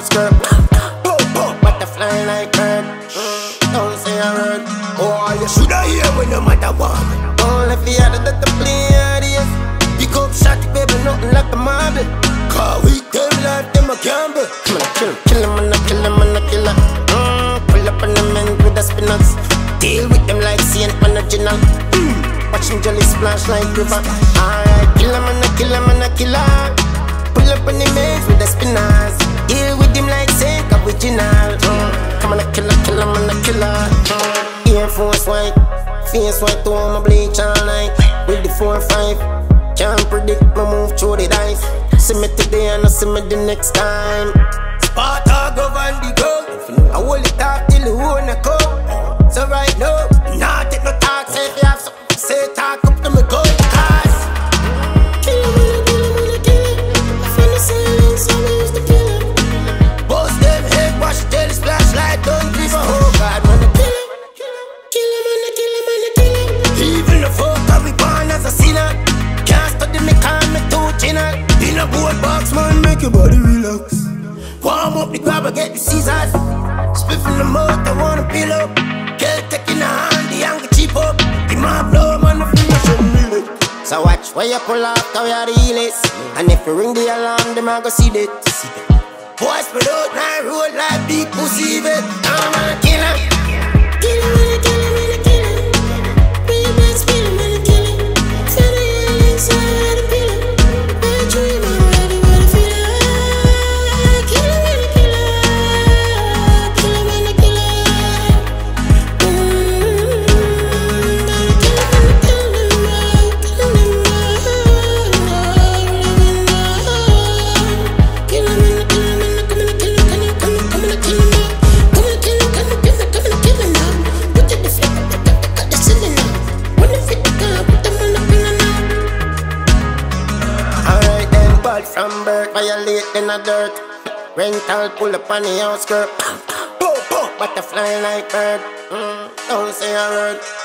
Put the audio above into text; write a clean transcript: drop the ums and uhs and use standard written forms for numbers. out skirt. Butterfly like bird. Don't say a word. Oh, you shoulda hear when no matter what. Only if you had it at the play ideas. Pick up shot, baby, nothing like a marble. Cause we them like them a gamble. Come on, kill him, kill him, and I kill him, and I kill him. Pull up on them men with the spinach. Deal with them like Saint Original. Watching jelly splash like river. Alright, kill him, and I kill him, and I kill him. Pull up on the maze with the spinners. Deal with him like Saint Original. Come on, I kill him, kill him, and I kill him. Air Force white, face white, to all my bleach all night. With the 4-5, can't predict my move through the dice. See me today and I see me the next time. Sparta go on the go. I hold it up till the wanna go. So right now, nah, take no talk. Say if you have something to say, talk up to me go. Get the scissors, split from the mouth, I wanna peel up. Girl taking a hand, the anger cheap up. The mob blow, man, the finger shouldn't really. So watch where you pull up, cause we are the heelers. And if you ring the alarm, them I go see that. Boys spread out, now roll like big pussy, babe. I'm gonna kill him. Kill him, wanna kill him, wanna kill him. Bring your bags, kill him, wanna kill him. Send a young inside, how to peel him. I dream of everybody feeling like kill him. From birth, violate in the dirt. Rental, pull up on the outskirt. Butterfly like bird. Don't say a word.